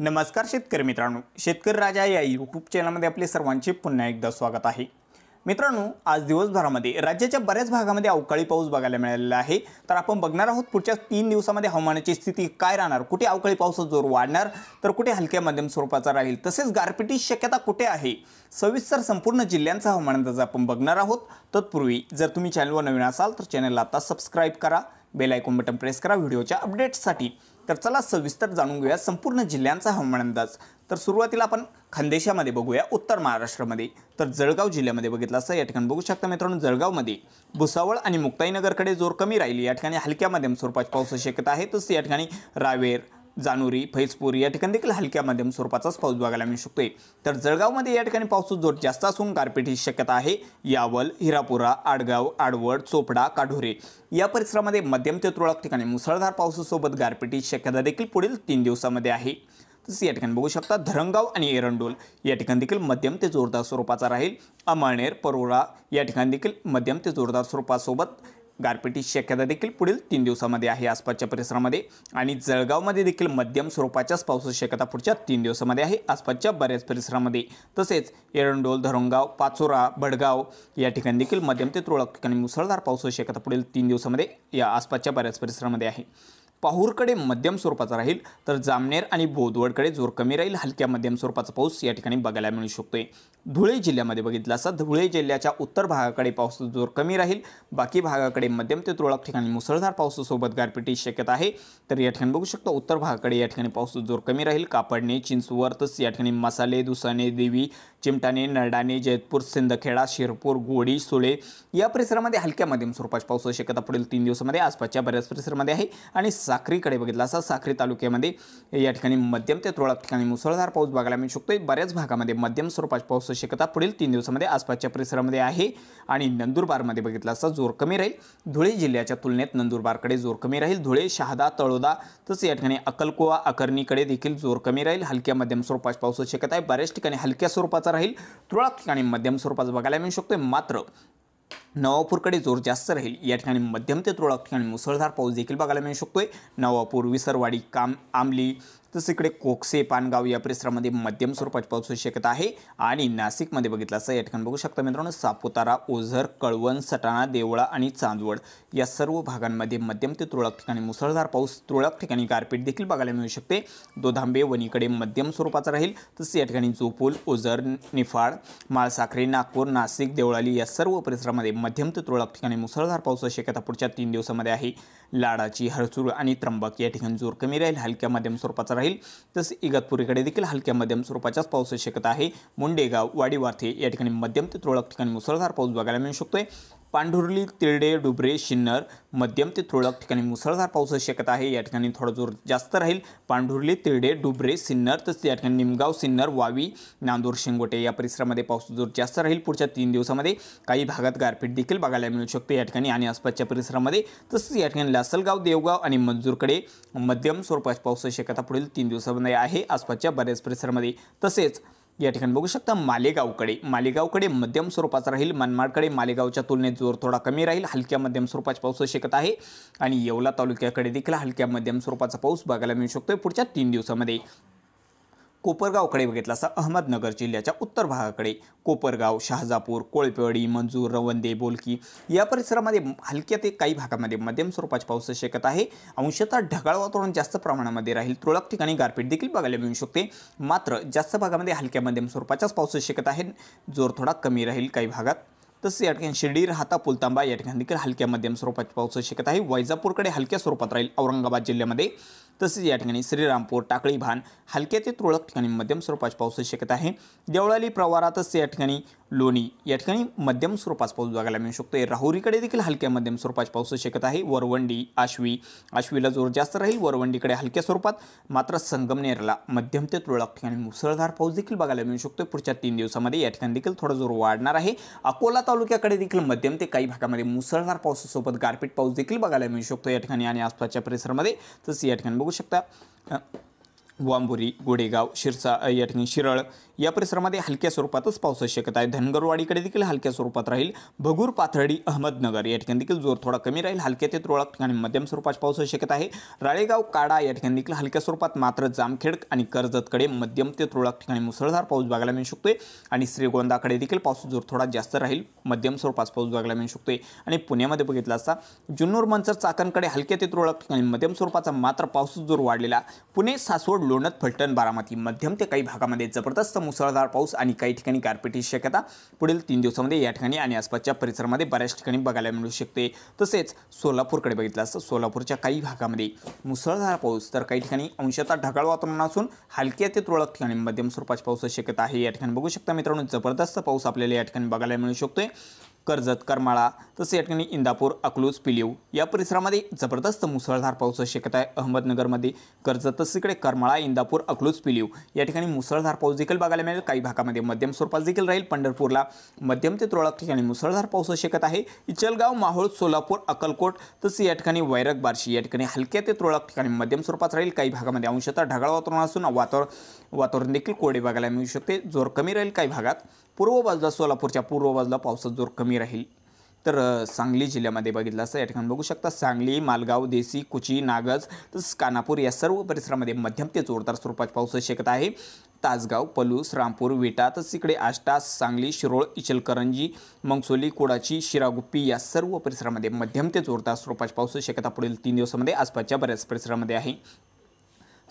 नमस्कार शेतकरी मित्रांनो, शेतकरी राजा या यूट्यूब चॅनलमध्ये आपले सर्वांचे पुन्हा एकदा स्वागत आहे। मित्रांनो, आज दिवसभरामध्ये राज्याच्या बऱ्याच भागामध्ये अवकाळी पाऊस बघायला मिळालेला आहे। तर आपण बघणार आहोत पुढच्या 3 दिवसांमध्ये हवामानाची स्थिती काय राहणार, कुठे अवकाळी पावसाचा जोर वाढणार तर कुठे हलक्या मध्यम स्वरूपाचा राहील, तसेच गारपिटीची शक्यता कुठे आहे। सविस्तर संपूर्ण जिल्ह्यांचा हवामान अंदाज आपण बघणार आहोत। तत्पूर्वी जर तुम्ही चॅनलवर नवीन असाल तर चॅनलला आता सबस्क्राइब करा, बेल आयकॉन बटन प्रेस करा व्हिडिओच्या अपडेट्ससाठी। तर चला सविस्तर जाणून घेऊया संपूर्ण जिल्ह्यांचा हवामान अंदाज। तर सुरुवातीला आपण खानदेशामध्ये बघूया, उत्तर महाराष्ट्रामध्ये। तर जळगाव जिल्ह्यामध्ये बघितलं असता या ठिकाणी बघू शकता मित्रांनो, जळगावमध्ये भुसावळ आणि मुक्ताईनगरकडे जोर कमी राहील, या ठिकाणी हलक्या मध्यम स्वरूपाची पावसाची शक्यता आहे। तसेच या ठिकाणी रावेर, जानुरी, फैजपूर या ठिकाणी देखील हलक्या मध्यम स्वरूपाचाच पाऊस बघायला मिळू शकतोय। तर जळगावमध्ये या ठिकाणी पावसाचा जोर जास्त असून गारपिटीची शक्यता आहे। यावल, हिरापुरा, आडगाव, आडवड, चोपडा, काढोरे या परिसरामध्ये मध्यम ते तुरळक ठिकाणी मुसळधार पावसासोबत गारपिटीची शक्यता देखील पुढील 3 दिवसांमध्ये आहे। तसेच या ठिकाणी बघू शकता धरणगाव आणि एरंडोल या ठिकाणी देखील मध्यम ते जोरदार स्वरूपाचा राहील। अमळनेर, परोळा या ठिकाणी देखील मध्यम ते जोरदार स्वरूपासोबत गारपिटीची शक्यता देखील पुढील 3 दिवसांमध्ये आहे आसपासच्या परिसरामध्ये। आणि जळगावमध्ये देखील मध्यम स्वरूपाच्याच पावसाची शक्यता पुढच्या 3 दिवसांमध्ये आहे आसपासच्या बऱ्याच परिसरामध्ये। तसेच एरंडोल, धरणगाव, पाचोरा, भडगाव या ठिकाणी देखील मध्यम ते तुरळक ठिकाणी मुसळधार पावसाची शक्यता पुढील 3 दिवसांमध्ये या आसपासच्या बऱ्याच परिसरामध्ये आहे। पाहूरकडे मध्यम स्वरूपाचा राहील, तर जामनेर आणि बोदवडकडे जोर कमी राहील, हलक्या मध्यम स्वरूपाचा पाऊस या ठिकाणी बघायला मिळू शकतोय। धुळे जिल्ह्यामध्ये बघितलं असता धुळे जिल्ह्याच्या उत्तर भागाकडे पावसाचा जोर कमी राहील, बाकी भागाकडे मध्यम ते तुरळक ठिकाणी मुसळधार पावसासोबत गारपिटीची शक्यता आहे। तर या ठिकाणी बघू शकता उत्तर भागाकडे या ठिकाणी पावसाचा जोर कमी राहील। कापडणे, चिंचवड तसेच या ठिकाणी मसाले, दुसाणे, देवी, चिमटाणे, नरडाणे, जयतपूर, सिंदखेडा, शिरपूर, गोडी, सुळे या परिसरामध्ये हलक्या मध्यम स्वरूपाच्या पावसाची शक्यता पुढील 3 दिवसांमध्ये आसपासच्या बऱ्याच परिसरामध्ये आहे। आणि साखरीकडे बघितलं असता साखरी तालुक्यामध्ये या ठिकाणी मध्यम ते तुरळक ठिकाणी मुसळधार पाऊस बघायला मिळू शकतोय। बऱ्याच भागामध्ये मध्यम स्वरूपाच्या पावसाची शक्यता पुढील 3 दिवसांमध्ये आसपासच्या परिसरामध्ये आहे। आणि नंदुरबारमध्ये बघितलं असता जोर कमी राहील, धुळे जिल्ह्याच्या तुलनेत नंदुरबारकडे जोर कमी राहील। धुळे, शहादा, तळोदा तसेच या ठिकाणी अक्कलकुवा, अकर्णीकडे देखील जोर कमी राहील, हलक्या मध्यम स्वरूपाच्या पावसाची शक्यता आहे। बऱ्याच ठिकाणी हलक्या स्वरूपाचा राहील, तुरळक ठिकाणी मध्यम स्वरूपाचा बघायला मिळू शकतोय। मात्र नवापूरकडे जोर जास्त राहील, या ठिकाणी मध्यम ते तुरळक ठिकाणी मुसळधार पाऊस देखील बघायला मिळू शकतोय। नवापूर, विसरवाडी, आंबली तसेच इकडे कोकसे, पानगाव या परिसरामध्ये मध्यम स्वरूपाची पावसाची शक्यता आहे। आणि नाशिकमध्ये बघितलं असता या ठिकाणी बघू शकता मित्रांनो, सापुतारा, ओझर, कळवण, सटाणा, देवळा आणि चांदवड या सर्व भागांमध्ये मध्यम ते तुरळक ठिकाणी मुसळधार पाऊस, तुरळक ठिकाणी गारपीट देखील बघायला मिळू शकते। दोधांबे, वणीकडे मध्यम स्वरूपाचा राहील, तसेच या ठिकाणी जोपूल, ओझर, निफाड, माळसाखरे, नागपूर, नाशिक, देवळाली या सर्व परिसरामध्ये मध्यम ते तुरळक ठिकाणी मुसळधार पावसाची शक्यता पुढच्या 3 दिवसांमध्ये आहे। लाडाची, हरसूळ आणि त्र्यंबक या ठिकाणी जोर कमी राहील, हलक्या मध्यम स्वरूपाचा राहील। तसेच इगतपुरीकडे देखील हलक्या मध्यम स्वरूपाच्याच पावसाची शक्यता आहे। मुंडेगाव, वाडीवार्थे या ठिकाणी मध्यम ते तुरळक ठिकाणी मुसळधार पाऊस बघायला मिळू शकतोय। पांढुर्ली, तिरडे, डुबरे, शिन्नर मध्यम ते तुरळक ठिकाणी मुसळधार पावसाची शक्यता आहे, या ठिकाणी थोडा जोर जास्त राहील। पांढुर्ली, तिरडे, डुबरे, सिन्नर तसेच या ठिकाणी निमगाव, सिन्नर, वावी, नांदूर, शिंगोटे या परिसरामध्ये पावसाचा जोर जास्त राहील पुढच्या 3 दिवसांमध्ये। काही भागात गारपीट देखील बघायला मिळू शकते या ठिकाणी आणि आसपासच्या परिसरामध्ये। तसेच या ठिकाणी लासलगाव, देवगाव आणि मंजूरकडे मध्यम स्वरूपाच्या पावसाची शक्यता पुढील 3 दिवसांमध्ये आहे आसपासच्या बऱ्याच परिसरामध्ये। तसेच या ठिकाणी बघू शकता मालेगावकडे मध्यम स्वरूपाचा राहील, मनमाडकडे मालेगावच्या तुलनेत जोर थोडा कमी राहील, हलक्या मध्यम स्वरूपाची पावसाची शक्यता आहे। आणि येवला तालुक्याकडे देखील हलक्या मध्यम स्वरूपाचा पाऊस बघायला मिळू शकतोय पुढच्या 3 दिवसांमध्ये। कोपरगावकडे बघितलं असता अहमदनगर जिल्ह्याच्या उत्तर भागाकडे कोपरगाव, शहाजापूर, कोळपेवाडी, मंजूर, रवंदे, बोलकी या परिसरामध्ये हलक्या ते काही भागामध्ये मध्यम स्वरूपाची पावसाची शक्यता आहे। अंशतः ढगाळ वातावरण जास्त प्रमाणामध्ये राहील, तुरळक ठिकाणी गारपीट देखील बघायला मिळू शकते। मात्र जास्त भागामध्ये हलक्या मध्यम स्वरूपाच्याच पावसाची शक्यता आहे, जोर थोडा कमी राहील काही भागात। तसेच या ठिकाणी शिर्डी, राहता, पुलतांबा या ठिकाणी देखील हलक्या मध्यम स्वरूपाची पावसाची शक्यता आहे। वैजापूरकडे हलक्या स्वरूपात राहील औरंगाबाद जिल्ह्यामध्ये। तसेच या ठिकाणी श्रीरामपूर, टाकळी, भान हलक्या ते तुरळक ठिकाणी मध्यम स्वरूपाची पावसाची शक्यता आहे। देवळाली, प्रवारा तसेच या ठिकाणी लोणी या ठिकाणी मध्यम स्वरूपाचा पाऊस बघायला मिळू शकतो। राहुरीकडे देखील हलक्या मध्यम स्वरूपाची पावसाची शक्यता आहे। वरवंडी, आश्वीला जोर जास्त राहील, वरवंडीकडे हलक्या स्वरूपात। मात्र संगमनेरला मध्यम ते तुरळक ठिकाणी मुसळधार पाऊस देखील बघायला मिळू शकतो पुढच्या 3 दिवसांमध्ये, या ठिकाणी देखील थोडा जोर वाढणार आहे। अकोला तालुक्याकडे देखील मध्यम ते काही भागामध्ये मुसळधार पावसासोबत गारपीट पाऊस देखील बघायला मिळू शकतो या ठिकाणी आणि आसपासच्या परिसरामध्ये। तसेच या ठिकाणी बघू शकता वांबुरी, गोडेगाव, शिरसा याठिकाणी शिरळ या परिसरामध्ये हलक्या स्वरूपातच पावसाची शक्यता आहे। धनगरवाडीकडे देखील हलक्या स्वरूपात राहील। भगूर, पाथर्डी, अहमदनगर या ठिकाणी देखील जोर थोडा कमी राहील। हलक्या ते तुरळक ठिकाणी मध्यम स्वरूपाची पावसाची शक्यता आहे। राळेगाव, काडा या ठिकाणी देखील हलक्या स्वरूपात, मात्र जामखेड आणि कर्जतकडे मध्यम ते तुरळक ठिकाणी मुसळधार पाऊस बघायला मिळू शकतोय आणि श्रीगोंदाकडे देखील पाऊस जोर थोडा जास्त राहील, मध्यम स्वरूपात पाऊस बघायला मिळू शकतोय। आणि पुण्यामध्ये बघितला असता जुन्नर, मंचर, चाकणकडे हलक्या ते तुरळक ठिकाणी मध्यम स्वरूपाचा, मात्र पाऊस जोर वाढलेला। पुणे, सासवड, लोणंद, फलटण, बारामती मध्यम ते काही भागामध्ये जबरदस्त मुसळधार पाऊस आणि काही ठिकाणी गारपिटीची शक्यता पुढील 3 दिवसांमध्ये या ठिकाणी आणि आसपासच्या परिसरामध्ये बऱ्याच ठिकाणी बघायला मिळू शकते। तसेच सोलापूरकडे बघितलं असता सोलापूरच्या काही भागामध्ये मुसळधार पाऊस, तर काही ठिकाणी अंशतः ढगाळ वातावरण असून हलक्या ते तुरळक ठिकाणी मध्यम स्वरूपाच्या पावसाची शक्यता आहे। या ठिकाणी बघू शकता मित्रांनो, जबरदस्त पाऊस आपल्याला या ठिकाणी बघायला मिळू शकतोय। कर्जत, करमाळा तसे या ठिकाणी इंदापूर, अकलूज, पिलीव या परिसरामध्ये जबरदस्त मुसळधार पावसाची शक्यता आहे। अहमदनगरमध्ये कर्जत तसेकडे करमाळा, इंदापूर, अकलूज, पिलीव या ठिकाणी मुसळधार पाऊस देखील बघायला मिळेल। काही भागामध्ये मध्यम स्वरूपात देखील राहील। पंढरपूरला मध्यम ते तुरळक ठिकाणी मुसळधार पावसाची शक्यता आहे। इचलगाव, माहोळ, सोलापूर, अक्कलकोट तसे या ठिकाणी वैरग, बार्शी या ठिकाणी हलक्या ते तुरळक ठिकाणी मध्यम स्वरूपात राहील। काही भागामध्ये अंशतः ढगाळ वातावरण असून वातावरण देखील कोरडे बघायला मिळू शकते। जोर कमी राहील काही भागात। पूर्व बाजूला सोलापूरच्या पूर्व बाजूला पावसाचा जोर कमी राहील। तर सांगली जिल्ह्यामध्ये बघितलं असं या ठिकाणी बघू शकता सांगली, मालगाव, देसी, कुची, नागज तसंच कानापूर या सर्व परिसरामध्ये मध्यम ते जोरदार स्वरूपात पावसाची शक्यता आहे। तासगाव, पलूस, रामपूर, विटा तसंच इकडे आष्टा, सांगली, शिरोळ, इचलकरंजी, मंगसोली, कोडाची, शिरागुप्पी या सर्व परिसरामध्ये मध्यम ते जोरदार स्वरूपाची पावसाची शक्यता पुढील 3 दिवसांमध्ये आसपासच्या बऱ्याच परिसरामध्ये आहे।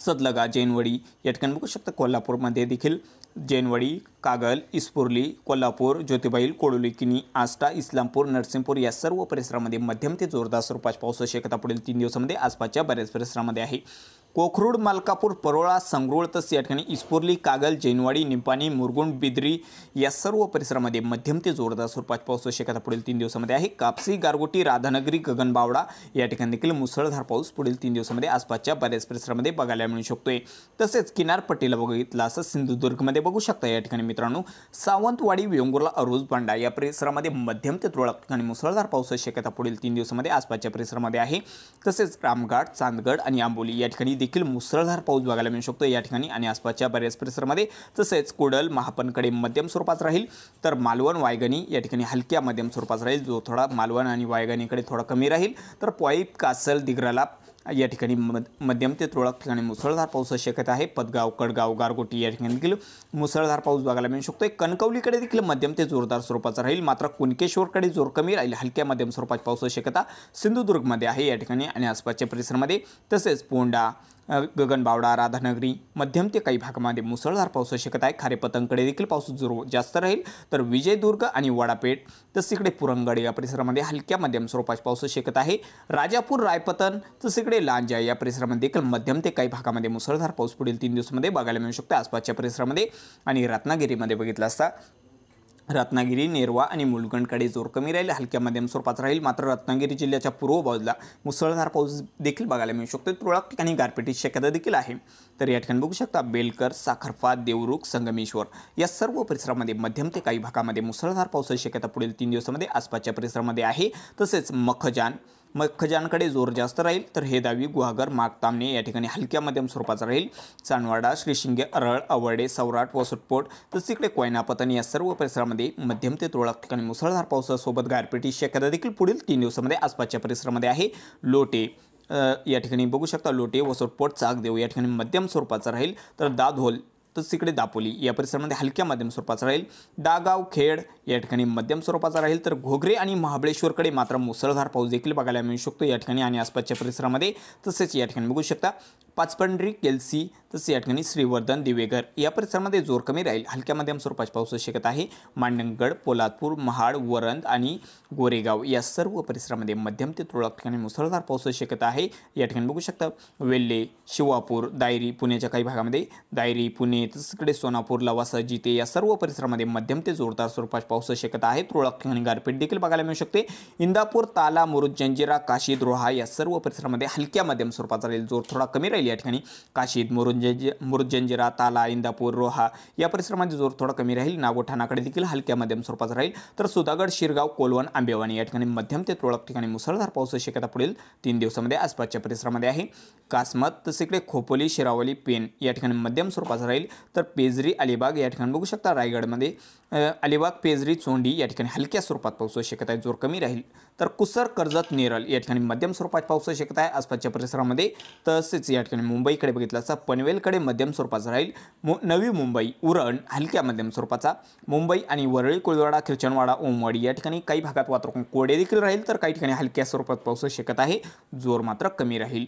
सदलगा, जैनवडी या ठिकाणी बघू शकता कोल्हापूरमध्ये देखील जैनवडी, कागल, इस्पुर्ली, कोल्हापूर, ज्योतिबाईल, कोडोली, किनी, आष्टा, इस्लामपूर, नरसिंहपूर या सर्व परिसरामध्ये मध्यम ते जोरदार स्वरूपाची पावसाची शक्यता पुढील 3 दिवसांमध्ये आसपासच्या बऱ्याच परिसरामध्ये आहे। कोखरूड, मालकापूर, परोळा, संगरूळ तसेच या ठिकाणी इस्पुर्ली, कागल, जैनवाडी, निपाणी, मुरगुंड, बिद्री या सर्व परिसरामध्ये मध्यम ते जोरदार स्वरूपाची पावसाची शक्यता पुढील 3 दिवसांमध्ये आहे। कापसी, गारगोटी, राधानगरी, गगनबावडा या ठिकाणी देखील मुसळधार पाऊस पुढील 3 दिवसांमध्ये आसपासच्या बऱ्याच परिसरामध्ये बघायला मिळू शकतोय। तसेच किनारपट्टीला बघितला असं सिंधुदुर्गमध्ये बघू शकता या ठिकाणी मित्रांनो सावंतवाडी, वेंगुर्ला, अरुज, बांडा या परिसरामध्ये मध्यम ते तुरळक ठिकाणी मुसळधार पावसाची शक्यता पुढील 3 दिवसांमध्ये आसपासच्या परिसरामध्ये आहे। तसेच रामगड, चांदगड आणि आंबोली या ठिकाणी देखील मुसळधार पाऊस बघायला मिळू शकतो या ठिकाणी आणि आसपासच्या बऱ्याच परिसरामध्ये। तसेच कुडल, महापणकडे मध्यम स्वरूपात राहील। तर मालवण, वायगणी या ठिकाणी हलक्या मध्यम स्वरूपात राहील, जो थोडा मालवण आणि वायगणीकडे थोडा कमी राहील। तर पॉईप, कासल, दिग्रला या ठिकाणी मध्यम ते तुरळक ठिकाणी मुसळधार पावसाची शक्यता आहे। पदगाव, कडगाव, गारगोटी या ठिकाणी देखील मुसळधार पाऊस बघायला मिळू शकतो। कणकवलीकडे देखील मध्यम ते जोरदार स्वरूपाचा राहील, मात्र कुणकेश्वरकडे जोर कमी राहील। हलक्या मध्यम स्वरूपाची पावसाची शक्यता सिंधुदुर्गमध्ये आहे या ठिकाणी आणि आसपासच्या परिसरामध्ये। तसेच पोंडा, गगनबावडा, राधानगरी मध्यम ते काही भागामध्ये मुसळधार पावसाची शक्यता आहे। खारेपतनकडे देखील पाऊस जोर जास्त राहील। तर विजयदुर्ग आणि वडापेठ तसेच इकडे पुरंगड या परिसरामध्ये हलक्या मध्यम स्वरूपाची पावसाची शक्यता आहे। राजापूर, रायपतन तसेच इकडे लांजा या परिसरामध्ये देखील मध्यम ते काही भागामध्ये मुसळधार पाऊस पुढील 3 दिवसांमध्ये बघायला मिळू शकतो आसपासच्या परिसरामध्ये। आणि रत्नागिरीमध्ये बघितलं असता रत्नागिरी, नेरवा आणि मुलगंडकडे जोर कमी राहील, हलक्या मध्यम स्वरूपात राहील। मात्र रत्नागिरी जिल्ह्याच्या पूर्व बाजूला मुसळधार पाऊस देखील बघायला मिळू शकतो। तुरळक ठिकाणी गारपिटीची शक्यता देखील आहे। तर या ठिकाणी बघू शकता बेलकर, साखरफा, देवरुख, संगमेश्वर या सर्व परिसरामध्ये मध्यम ते काही भागामध्ये मुसळधार पावसाची शक्यता पुढील 3 दिवसांमध्ये आसपासच्या परिसरामध्ये आहे। तसेच मखजानकडे जोर जास्त राहील। तर हेदावी, गुहागर, मागतामणे या ठिकाणी हलक्या मध्यम स्वरूपाचा राहील। चांदवाडा, श्रीशिंगे, अरळ, अवर्डे, सौराट, वसुटपोट तसेच इकडे कोयनापतन या सर्व परिसरामध्ये मध्यम ते तुरळक ठिकाणी मुसळधार पावसासोबत गारपिटीची शक्यता देखील पुढील 3 दिवसांमध्ये आसपासच्या परिसरामध्ये आहे। लोटे या ठिकाणी बघू शकता लोटे, वसुटपोट, चाकदेव या ठिकाणी मध्यम स्वरूपाचा राहील। तर दादोल तसेच इकडे दापोली या परिसरामध्ये हलक्या मध्यम स्वरूपाचा राहील। दागाव, खेड या ठिकाणी मध्यम स्वरूपाचा राहील। तर घोगरे आणि महाबळेश्वरकडे मात्र मुसळधार पाऊस देखील बघायला मिळू शकतो या ठिकाणी आणि आसपासच्या परिसरामध्ये। तसेच या ठिकाणी बघू शकता पाचपंढरी, केलसी तसेच या ठिकाणी श्रीवर्धन, दिवेघर या परिसरामध्ये जोर कमी राहील, हलक्या मध्यम स्वरूपाची पावसाची शक्यता आहे। मांडणगड, पोलादपूर, महाड, वरंद आणि गोरेगाव या सर्व परिसरामध्ये मध्यम ते तुरळक ठिकाणी मुसळधार पावसाची शक्यता आहे। या ठिकाणी बघू शकता वेल्हे, शिवापूर, दायरी पुण्याच्या काही भागामध्ये दायरी, पुणे तसेच इकडे सोनापूर, लवासा, जिते या सर्व परिसरामध्ये मध्यम ते जोरदार स्वरूपाची पावसाची शक्यता आहे। तुरळक ठिकाणी गारपीट देखील बघायला मिळू शकते। इंदापूर, ताला, मुरुड, जंजिरा, काशी, द्रोहा या सर्व परिसरामध्ये हलक्या मध्यम स्वरूपाचा राहील, जोर थोडा कमी राहील। राहील। या ठिकाणी काशीद, मुरुजंजिरा, ताला, इंदापूर, रोहा या परिसरामध्ये जोर थोडा कमी राहील। नागोठाणाकडे देखील हलक्या मध्यम स्वरूपाचा राहील। तर सुधागड, शिरगाव, कोलवण, आंबेवाणी या ठिकाणी मध्यम ते तुरळक ठिकाणी मुसळधार पावसाची शक्यता पुढील 3 दिवसांमध्ये आसपासच्या परिसरामध्ये आहे। कासमत, तसेकडे खोपोली, शिरावली, पेन या ठिकाणी मध्यम स्वरूपाचा राहील। तर पेजरी, अलिबाग या ठिकाणी बघू शकता। रायगडमध्ये अलिबाग, पेजरी, चोंडी या ठिकाणी हलक्या स्वरूपात पावसाची शक्यता, जोर कमी राहील। तर कुसर, कर्जत, नेरळ या ठिकाणी मध्यम स्वरूपात पावसाची शक्यता आहे आसपासच्या परिसरामध्ये। तसेच या ठिकाणी मुंबईकडे बघितलं असता पनवेलकडे मध्यम स्वरूपाचा राहील। नवी मुंबई, उरण हलक्या मध्यम स्वरूपाचा, मुंबई आणि वरळी, कोळवाडा, खिरचणवाडा, ओमवाडी या ठिकाणी काही भागात वातावरण कोरडे देखील राहील। तर काही ठिकाणी हलक्या स्वरूपात पावसाची शक्यता आहे, जोर मात्र कमी राहील।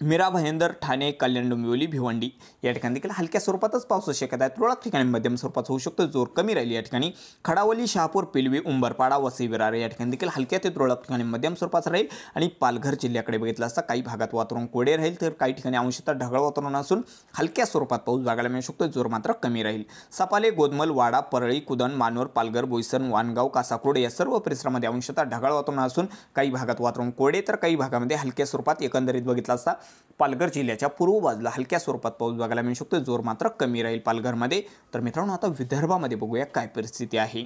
मीरा, भायंदर, ठाणे, कल्याण, डोंबिवली, भिवंडी या ठिकाणी देखील हलक्या स्वरूपातच पावसाची शक्यता आहे। तुरळक ठिकाणी मध्यम स्वरूपाचा होऊ शकतो, जोर कमी राहील। या ठिकाणी खडावली, शहापूर, पिलवी, उंबरपाडा, वसई, विरार या ठिकाणी देखील हलक्या ते तुरळक ठिकाणी मध्यम स्वरूपाचा राहील। आणि पालघर जिल्ह्याकडे बघितलं असता काही भागात वातावरण कोरडे राहील। तर काही ठिकाणी अंशतः ढगाळ वातावरण असून हलक्या स्वरूपात पाऊस बघायला मिळू शकतो, जोर मात्र कमी राहील। सपाले, गोदमल, वाडा, परळी, कुदन, मानोर, पालघर, बोईसर, वाणगाव, कासाकुर्ड या सर्व परिसरामध्ये अंशतः ढगाळ वातावरण असून काही भागात वातावरण कोरडे तर काही भागामध्ये हलक्या स्वरूपात। एकंदरीत बघितलं असता पालघर जिल्ह्याच्या पूर्व बाजूला हलक्या स्वरूपात पाऊस बघायला मिळू शकतो, जोर मात्र कमी राहील पालघरमध्ये। तर मित्रांनो, आता विदर्भामध्ये बघूया काय परिस्थिती आहे।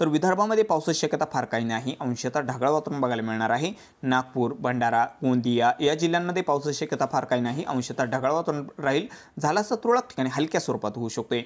तर विदर्भामध्ये पावसाची शक्यता फार काही नाही, अंशतः ढगाळ वातावरण बघायला मिळणार आहे। नागपूर, भंडारा, गोंदिया या जिल्ह्यांमध्ये पावसाची शक्यता फार काही नाही, अंशतः ढगाळ वातावरण राहील। झालाच तुरळक ठिकाणी हलक्या स्वरूपात होऊ शकते।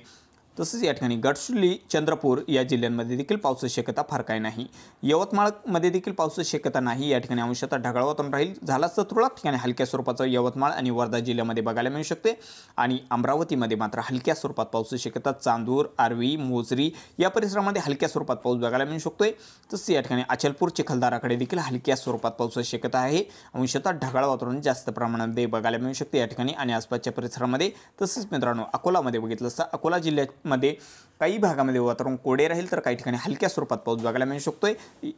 तसेच या ठिकाणी गडचिरोली, चंद्रपूर या जिल्ह्यांमध्ये देखील पावसाची शक्यता फार काही नाही। यवतमाळमध्ये देखील पावसाची शक्यता नाही, या ठिकाणी अंशतः ढगाळ वातावरण राहील। झालाच तर तुरळक ठिकाणी हलक्या स्वरूपाचा यवतमाळ आणि वर्धा जिल्ह्यामध्ये बघायला मिळू शकते। आणि अमरावतीमध्ये मात्र हलक्या स्वरूपात पावसाची शक्यता, चांदूर, आर्वी, मोजरी या परिसरामध्ये हलक्या स्वरूपात पाऊस बघायला मिळू शकतोय। तसेच या ठिकाणी अचलपूर, चिखलदराकडे देखील हलक्या स्वरूपात पावसाची शक्यता आहे, अंशतः ढगाळ वातावरण जास्त प्रमाणामध्ये बघायला मिळू शकते या ठिकाणी आणि आसपासच्या परिसरामध्ये। तसेच मित्रांनो, अकोलामध्ये बघितलं असता अकोला जिल्ह्यात मध्ये काही भागामध्ये वातावरण कोरडे राहील तर काही ठिकाणी हलक्या स्वरूपात पाऊस बघायला मिळू शकतोय।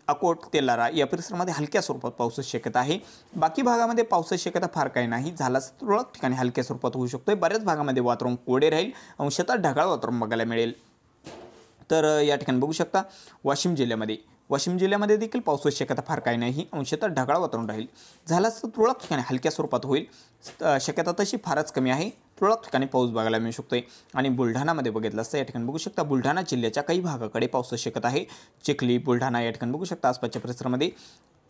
अकोट, तेलारा या परिसरामध्ये हलक्या स्वरूपात पावसाची शक्यता आहे। बाकी भागामध्ये पावसाची शक्यता फार काही नाही, झालाच तुरळक ठिकाणी हलक्या स्वरूपात होऊ शकतोय। बऱ्याच भागामध्ये वातावरण कोरडे राहील, अंशतः ढगाळ वातावरण बघायला मिळेल। तर या ठिकाणी बघू शकता वाशिम जिल्ह्यामध्ये, वाशिम जिल्ह्यामध्ये देखील पावसाची शक्यता फार काही नाही, अंशतः ढगाळ वातावरण राहील। झालाच तुरळक ठिकाणी हलक्या स्वरूपात होईल, शक्यता तशी फारच कमी आहे। तुरळक ठिकाणी पाऊस बघायला मिळू शकतोय। आणि बुलढाणामध्ये बघितलं असता या ठिकाणी बघू शकता बुलढाणा जिल्ह्याच्या काही भागाकडे पावसाची शक्यता आहे। चिखली, बुलढाणा या ठिकाणी बघू शकता आसपासच्या परिसरामध्ये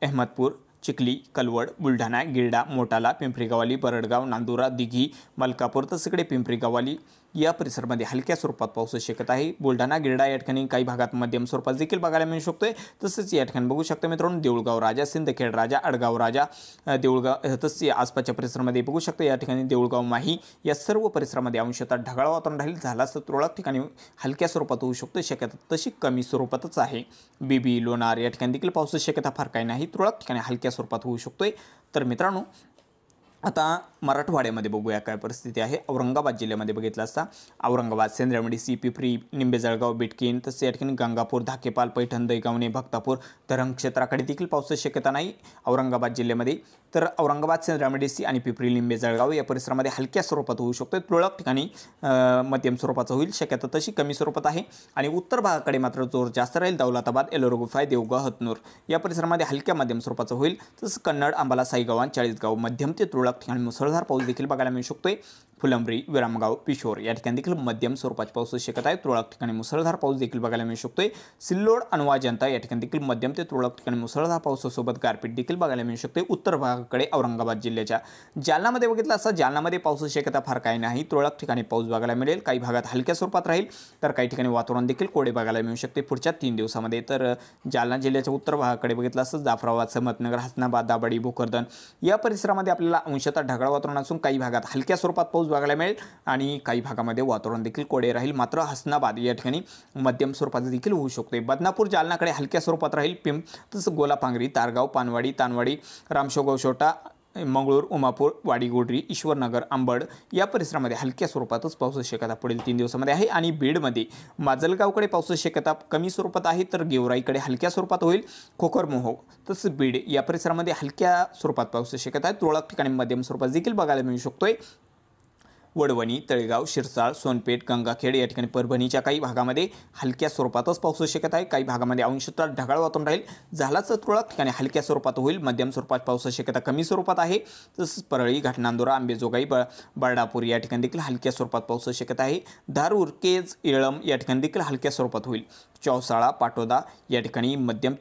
अहमदपूर, चिखली, कलवड, बुलढाणा, गिरडा, मोटाला, पिंपरी गव्हाली, बरडगाव, नांदुरा, दिघी, मलकापूर तसेकडे पिंपरी गव्हाली या परिसरामध्ये हलक्या स्वरूपात पावसाची शक्यता आहे। बुलढाणा, गिरडा या ठिकाणी काही भागात मध्यम स्वरूपात देखील बघायला मिळू शकतोय। तसेच या ठिकाणी बघू शकता मित्रांनो देऊळगाव राजा, सिंदखेड राजा, अडगाव राजा, देऊळगाव तसेच आसपासच्या परिसरामध्ये बघू शकता। या ठिकाणी देऊळगाव, माही या सर्व परिसरामध्ये अंशतः ढगाळ वातावरण राहील। झालाच तर तुरळक ठिकाणी हलक्या स्वरूपात होऊ शकतो, शक्यता तशी कमी स्वरूपातच आहे। बीबी, लोणार या ठिकाणी देखील पावसाची शक्यता फार काही नाही, तुरळक ठिकाणी हलक्या स्वरूपात होऊ शकतोय। तर मित्रांनो, आता मराठवाड्यामध्ये बघूया काय परिस्थिती आहे। औरंगाबाद जिल्ह्यामध्ये बघितलं असता औरंगाबाद, सेंद्रमडी, पिपरी, निंबे, जळगाव, बिटकीन तसेच या ठिकाणी गंगापूर, धाकेपाल, पैठण, दैगावणे, भक्तापूर धरण क्षेत्राकडे देखील पावसाची शक्यता नाही औरंगाबाद जिल्ह्यामध्ये। तर औरंगाबाद, सेंद्रमडीसी आणि पिपरी, निंबे, जळगाव या परिसरामध्ये हलक्या स्वरूपात होऊ शकतो, तुरळक ठिकाणी मध्यम स्वरूपाचं होईल, शक्यता तशी कमी स्वरूपात आहे। आणि उत्तर भागाकडे मात्र जोर जास्त राहील। दौलताबाद, एलोरा गुफा, देवगाव, हतनूर या परिसरामध्ये हलक्या मध्यम स्वरूपाचं होईल। तसंच कन्नड, अंबाला, साईगाव, चाळीसगाव मध्यम ते तुरळक ठिकाणी मुसळधार पाऊस देखील बघायला मिळू शकतोय। फुलंब्री, विरामगाव, पिशोर या ठिकाणी देखील मध्यम स्वरूपाची पावसाची शक्यता आहे, तुरळक ठिकाणी मुसळधार पाऊस देखील बघायला मिळू शकतोय। सिल्लोड, अनवा, जनता या ठिकाणी देखील मध्यम ते तुरळक ठिकाणी मुसळधार पावसासोबत गारपीट देखील बघायला मिळू शकते उत्तर भागाकडे औरंगाबाद जिल्ह्याच्या। जालनामध्ये बघितलं असता जालनामध्ये पावसाची शक्यता फार काही नाही, तुरळक ठिकाणी पाऊस बघायला मिळेल, काही भागात हलक्या स्वरूपात राहील तर काही ठिकाणी वातावरण देखील कोरडे बघायला मिळू शकते पुढच्या 3 दिवसामध्ये। तर जालना जिल्ह्याच्या उत्तर भागाकडे बघितलं असता जाफराबाद, समतनगर, हसनाबाद, दाबडी, भोकरदन या परिसरामध्ये आपल्याला अंशतः ढगाळ वातावरण असून काही भागात हलक्या स्वरूपात पाऊस बघायला मिळेल आणि काही भागामध्ये वातावरण देखील कोरडे राहील। मात्र हसनाबाद या ठिकाणी मध्यम स्वरूपाचं देखील होऊ शकते। बदनापूर, जालनाकडे हलक्या स्वरूपात राहील। तसं गोलापांगरी, तारगाव, पानवाडी, तानवाडी, रामशोगावशोटा, मंगळूर, उमापूर, वाडीगोडरी, ईश्वरनगर, आंबड या परिसरामध्ये हलक्या स्वरूपातच पावसाची शक्यता पुढील 3 दिवसामध्ये आहे। आणि बीडमध्ये माजलगावकडे पावसाची शक्यता कमी स्वरूपात आहे तर गेवराईकडे हलक्या स्वरूपात होईल। खोकरमोहो तसंच बीड या परिसरामध्ये हलक्या स्वरूपात पावसाची शक्यता आहे, तुरळक ठिकाणी मध्यम स्वरूपात देखील बघायला मिळू शकतोय। वडवणी, तळेगाव, शिरसाळ, सोनपेठ, गंगाखेड या ठिकाणी परभणीच्या काही भागामध्ये हलक्या स्वरूपातच पाऊस होऊ शकत आहे। काही भागामध्ये अंशतः ढगाळ वातावरण राहील, झालाच तुरळक ठिकाणी हलक्या स्वरूपात होईल। मध्यम स्वरूपात पावसाची शक्यता कमी स्वरूपात आहे। तसेच परळी, घाटनांदोरा, आंबेजोगाई, बर्डापूर या ठिकाणी देखील हलक्या स्वरूपात पावसाची शक्यता आहे। धारूर, केज, इळम या ठिकाणी देखील हलक्या स्वरूपात होईल। चौसाळा, पाटोदा या ठिकाणी मध्यम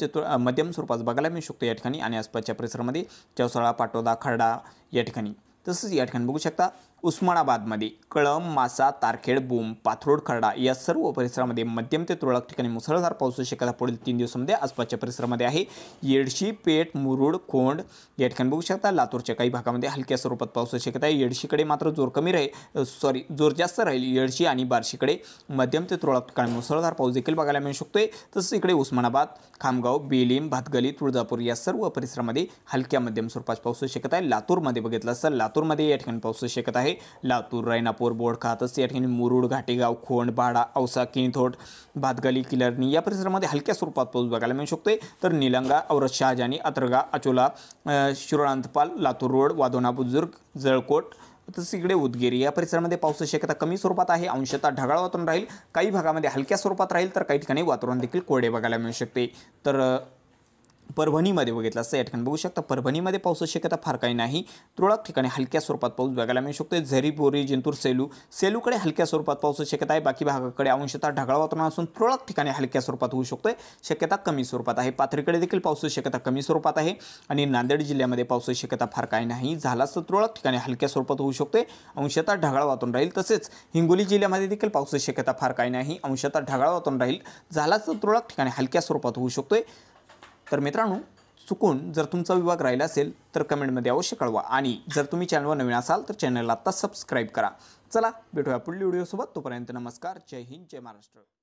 स्वरूपात बघायला मिळू शकतो या ठिकाणी आणि आसपासच्या परिसरामध्ये चौसाळा, पाटोदा, खर्डा या ठिकाणी। तसेच या ठिकाणी बघू शकता उस्मानाबादमध्ये कळम, मासा, तारखेड, बोम, पाथरोड, खर्डा या सर्व परिसरामध्ये मध्यम ते तुरळक ठिकाणी मुसळधार पावसाची शक्यता पुढील 3 दिवसांमध्ये आसपासच्या परिसरामध्ये आहे। येडशी, पेठ, मुरुड, खोंड या ठिकाणी बघू शकता लातूरच्या काही भागामध्ये हलक्या स्वरूपात पावसाची शक्यता आहे। येडशीकडे मात्र जोर जास्त राहील। येडशी आणि बार्शीकडे मध्यम ते तुरळक ठिकाणी मुसळधार पाऊस देखील बघायला मिळू शकतोय। तसेच इकडे उस्मानाबाद, खामगाव, बेलीम, भातगली, तुळजापूर या सर्व परिसरामध्ये हलक्या मध्यम स्वरूपात पावसाची शक्यता आहे। लातूरमध्ये बघितलं असता लातूरमध्ये या ठिकाणी पावसाची शक्यता आहे। लातूर, रायनापूर, बोडखातस या ठिकाणी मुरुड, घाटेगाव, खोंड, भाडा, औसा, किनीथोट, भातगली, किलरणी या परिसरामध्ये हलक्या स्वरूपात पाऊस बघायला मिळू शकतोय। तर निलंगा, औरत, शहाजानी, अतरगा, अचोला, शिरोळांतपाल, लातूर रोड, वादोना बुजुर्ग, जळकोट तसेच इकडे उदगीरी या परिसरामध्ये पावसाची शक्यता कमी स्वरूपात आहे। अंशतः ढगाळ वातावरण राहील, काही भागामध्ये हलक्या स्वरूपात राहील तर काही ठिकाणी वातावरण देखील कोरडे बघायला मिळू शकते। तर परभणीमध्ये बघितलं असं या ठिकाणी बघू शकता परभणीमध्ये पावसाची शक्यता फार काही नाही। तुरळक ठिकाणी हलक्या स्वरूपात पाऊस बघायला मिळू शकतो। झरी, बोरी, जिंतूर, सेलूकडे हलक्या स्वरूपात पावसाची शक्यता आहे। बाकी भागाकडे अंशतः ढगाळ वातावरण असून तुरळक ठिकाणी हलक्या स्वरूपात होऊ शकतोय, शक्यता कमी स्वरूपात आहे। पाथरीकडे देखील पावसाची शक्यता कमी स्वरूपात आहे आणि नांदेड जिल्ह्यामध्ये पावसाची शक्यता फार काही नाही, झालाच तर तुरळक ठिकाणी हलक्या स्वरूपात होऊ शकतोय, अंशतः ढगाळ वातावरण राहील। तसेच हिंगोली जिल्ह्यामध्ये देखील पावसाची शक्यता फार काही नाही, अंशतः ढगाळ वातावरण राहील, झालाच तर तुरळक ठिकाणी हलक्या स्वरूपात होऊ शकतोय। तर मित्रांनो, चुकून जर तुमचा विभाग राहिला असेल तर कमेंटमध्ये अवश्य कळवा आणि जर तुम्ही चॅनलवर नवीन असाल तर चॅनलला आत्ता सबस्क्राईब करा। चला, भेटूया पुढील व्हिडिओसोबत, तोपर्यंत नमस्कार, जय हिंद, जय महाराष्ट्र।